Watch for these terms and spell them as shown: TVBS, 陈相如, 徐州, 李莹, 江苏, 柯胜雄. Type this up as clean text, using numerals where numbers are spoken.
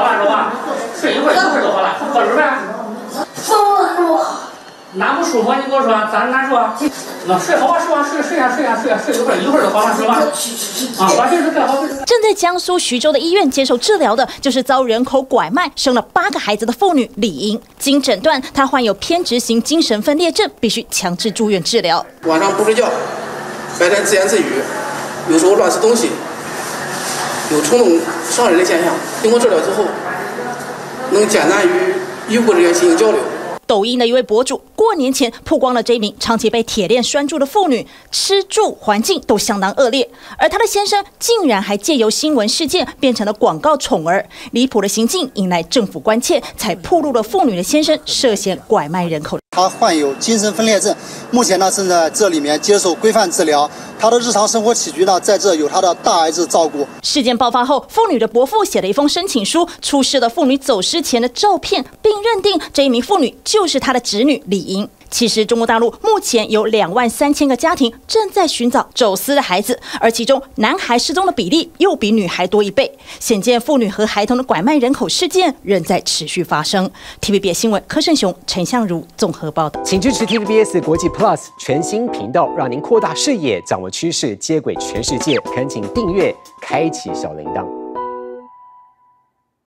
好了，柔啊，睡一会儿，一会儿就好了，喝水呗。哪不舒服你跟我说，咋难受啊？那睡好吧，睡一会儿，就好了，是吧？啊，把被子盖好。正在江苏徐州的医院接受治疗的，就是遭人口拐卖、生了8个孩子的妇女李莹。经诊断，她患有偏执型精神分裂症，必须强制住院治疗。晚上不睡觉，白天自言自语，有时候乱吃东西，有冲动伤人的现象。经过治疗之后，能简单与医护人员进行交流。 抖音的一位博主过年前曝光了这名长期被铁链拴住的妇女，吃住环境都相当恶劣，而她的先生竟然还借由新闻事件变成了广告宠儿，离谱的行径引来政府关切，才暴露了妇女的先生涉嫌拐卖人口。她患有精神分裂症，目前呢正在这里面接受规范治疗。 他的日常生活起居呢，在这有他的大儿子照顾。事件爆发后，妇女的伯父写了一封申请书，出示了妇女走失前的照片，并认定这一名妇女就是他的侄女李莹。其实，中国大陆目前有23000个家庭正在寻找走私的孩子，而其中男孩失踪的比例又比女孩多1倍，显见妇女和孩童的拐卖人口事件仍在持续发生。TVBS 新闻柯胜雄、陈相如综合报道。请支持 TVBS 国际 Plus 全新频道，让您扩大视野，掌握。 趋势接轨全世界，恳请订阅，开启小铃铛。